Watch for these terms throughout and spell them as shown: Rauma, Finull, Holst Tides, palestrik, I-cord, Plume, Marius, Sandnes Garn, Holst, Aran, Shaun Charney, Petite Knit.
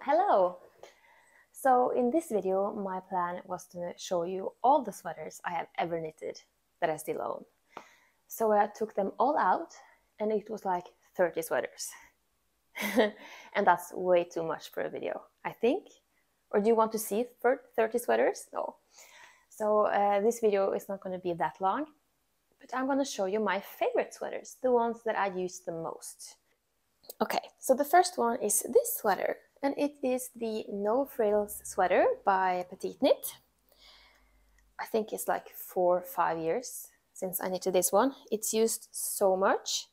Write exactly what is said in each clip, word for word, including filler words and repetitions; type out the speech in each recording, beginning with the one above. Hello! So in this video my plan was to show you all the sweaters I have ever knitted that I still own. So I took them all out and it was like thirty sweaters. And that's way too much for a video, I think. Or do you want to see thirty sweaters? No. So uh, this video is not going to be that long, but I'm going to show you my favorite sweaters, the ones that I use the most. Okay, so the first one is this sweater, and it is the No Frills sweater by Petite Knit. I think it's like four or five years since I knitted this one. It's used so much.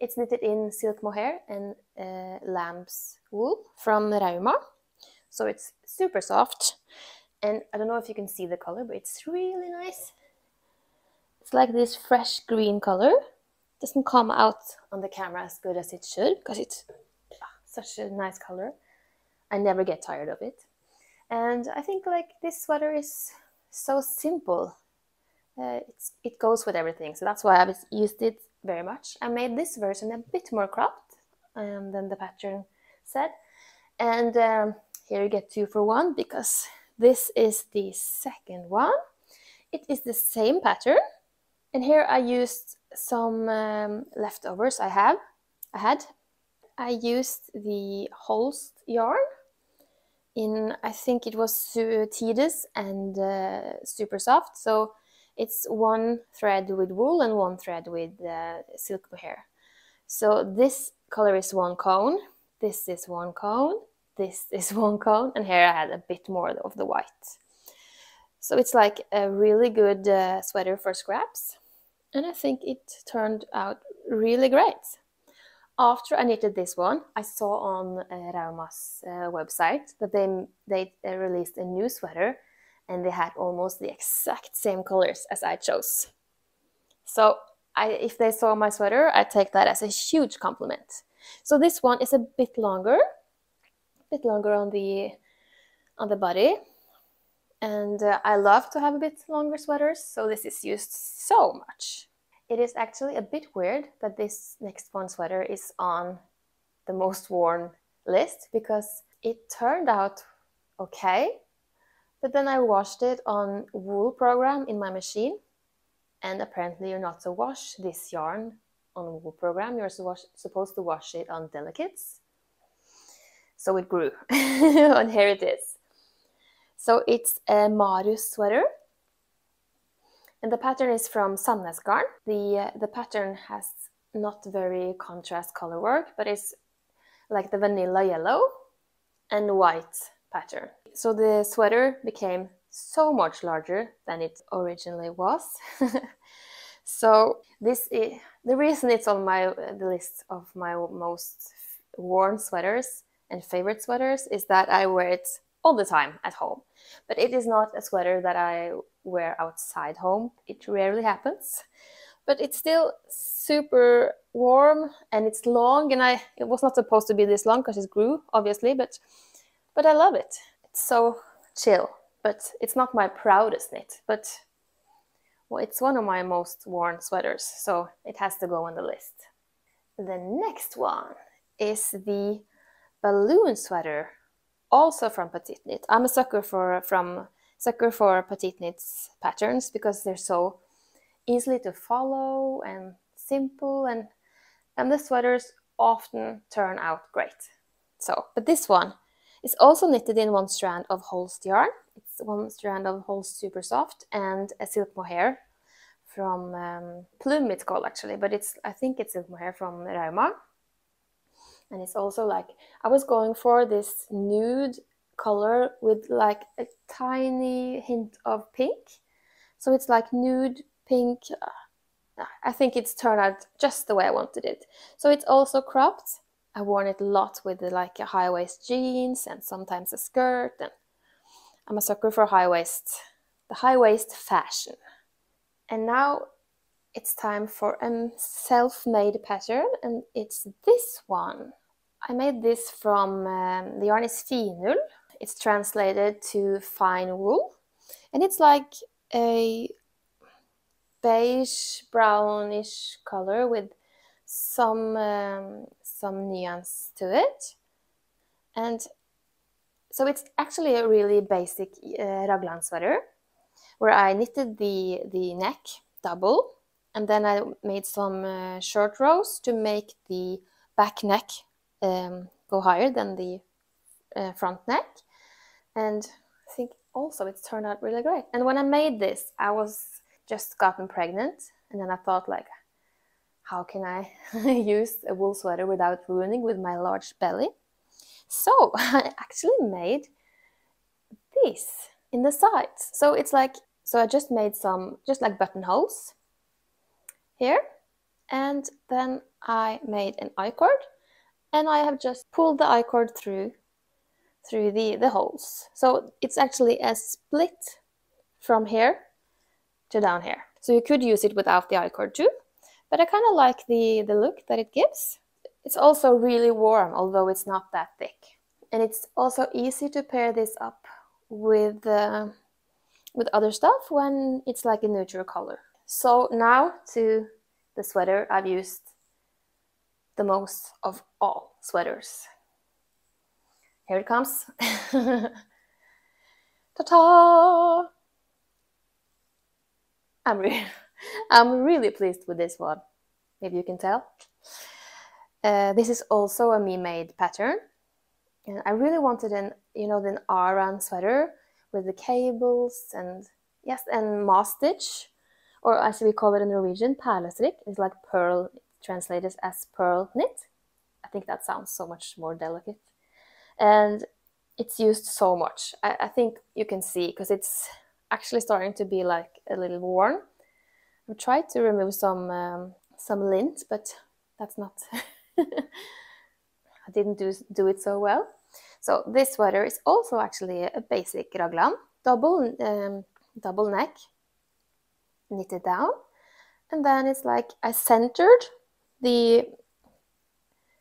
It's knitted in silk mohair and uh, lamb's wool from Rauma, so it's super soft. And I don't know if you can see the color, but it's really nice. It's like this fresh green color. It doesn't come out on the camera as good as it should, because it's such a nice color. I never get tired of it. And I think like this sweater is so simple. Uh, it's, it goes with everything, so that's why I've used it very much. I made this version a bit more cropped um, than the pattern said. And um, here you get two for one, because this is the second one. It is the same pattern, and here I used some um, leftovers I have. I had. I used the Holst yarn in, I think it was Tedes and uh, super soft. So it's one thread with wool and one thread with uh, silk mohair. So this color is one cone. This is one cone. This is one cone, and here I had a bit more of the white. So it's like a really good uh, sweater for scraps, and I think it turned out really great. After I knitted this one, I saw on uh, Rauma's uh, website that they, they uh, released a new sweater, and they had almost the exact same colors as I chose. So I, if they saw my sweater, I take that as a huge compliment. So this one is a bit longer. bit longer on the on the body, and uh, I love to have a bit longer sweaters, so this is used so much. It is actually a bit weird that this next one sweater is on the most worn list, because it turned out okay, but then I washed it on wool program in my machine, and apparently you're not to wash this yarn on wool program, you're supposed to wash it on delicates. So it grew, and here it is. So it's a Marius sweater, and the pattern is from Sandnes Garn. The, uh, the pattern has not very contrast color work, but it's like the vanilla yellow and white pattern. So the sweater became so much larger than it originally was. So this is, the reason it's on my the list of my most worn sweaters and favorite sweaters is that I wear it all the time at home. But it is not a sweater that I wear outside home. It rarely happens. But it's still super warm, and it's long, and I it was not supposed to be this long because it grew, obviously, but but I love it. It's so chill, but it's not my proudest knit, but well, it's one of my most worn sweaters, so it has to go on the list. The next one is the Balloon sweater, also from Petite Knit. I'm a sucker for from sucker for Petite Knit's patterns, because they're so easily to follow and simple, and and the sweaters often turn out great. So, but this one is also knitted in one strand of Holst yarn. It's one strand of Holst super soft and a silk mohair from um, Plume. It's called actually, but it's I think it's silk mohair from Rauma. And it's also like, I was going for this nude color with like a tiny hint of pink. So it's like nude pink. I think it's turned out just the way I wanted it. So it's also cropped. I worn it a lot with like a high-waist jeans and sometimes a skirt. And I'm a sucker for high-waist, the high-waist fashion. And now it's time for a self-made pattern, and it's this one. I made this from, um, the yarn is Finull. It's translated to fine wool, and it's like a beige brownish color with some um, some nuance to it. And so it's actually a really basic uh, raglan sweater, where I knitted the the neck double, and then I made some uh, short rows to make the back neck um, go higher than the uh, front neck. And I think also it's turned out really great. And when I made this, I was just gotten pregnant, and then I thought, like, how can I use a wool sweater without ruining with my large belly? So I actually made this in the sides. So it's like, so I just made some, just like buttonholes here. And then I made an I-cord, and I have just pulled the I-cord through, through the, the holes. So it's actually a split from here to down here. So you could use it without the I-cord too, but I kind of like the, the look that it gives. It's also really warm, although it's not that thick. And it's also easy to pair this up with, uh, with other stuff when it's like a neutral color. So now to the sweater I've used the most of all sweaters. Here it comes. Ta-ta! I'm, re I'm really pleased with this one, if you can tell. Uh, this is also a me-made pattern, and I really wanted an, you know, an aran sweater with the cables and, yes, and mass stitch, or as we call it in Norwegian, palestrik. It's like pearl, translated as pearl knit. I think that sounds so much more delicate, and it's used so much. I, I think you can see, because it's actually starting to be like a little worn. I tried to remove some um, some lint, but that's not. I didn't do, do it so well. So this sweater is also actually a basic raglan, double, um, double neck, knitted down, and then it's like I centered the,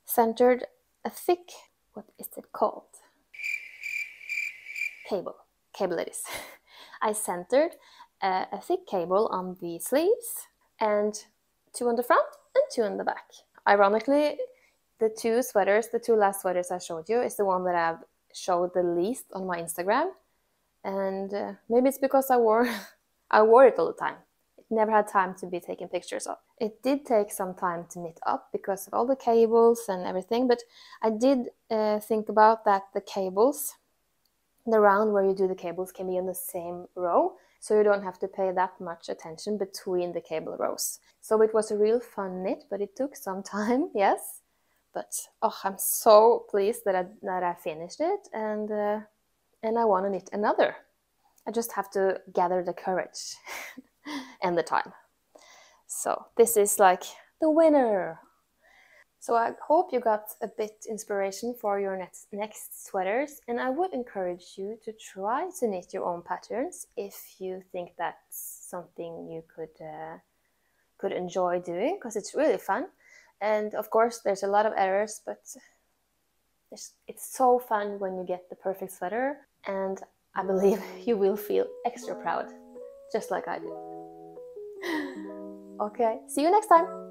centered a thick, what is it called? Cable, cable it is. I centered uh, a thick cable on the sleeves, and two on the front and two on the back. Ironically, the two sweaters, the two last sweaters I showed you, is the one that I've showed the least on my Instagram, and uh, maybe it's because I wore, I wore it all the time. It never had time to be taken pictures of. It did take some time to knit up because of all the cables and everything, but I did uh, think about that the cables, the round where you do the cables, can be in the same row, so you don't have to pay that much attention between the cable rows. So it was a real fun knit, but it took some time, yes. But oh, I'm so pleased that I, that I finished it, and, uh, and I want to knit another. I just have to gather the courage and the time. So this is like the winner. So I hope you got a bit inspiration for your next, next sweaters, and I would encourage you to try to knit your own patterns if you think that's something you could, uh, could enjoy doing, because it's really fun. And of course there's a lot of errors, but it's, it's so fun when you get the perfect sweater, and I believe you will feel extra proud, just like I do. Okay, see you next time!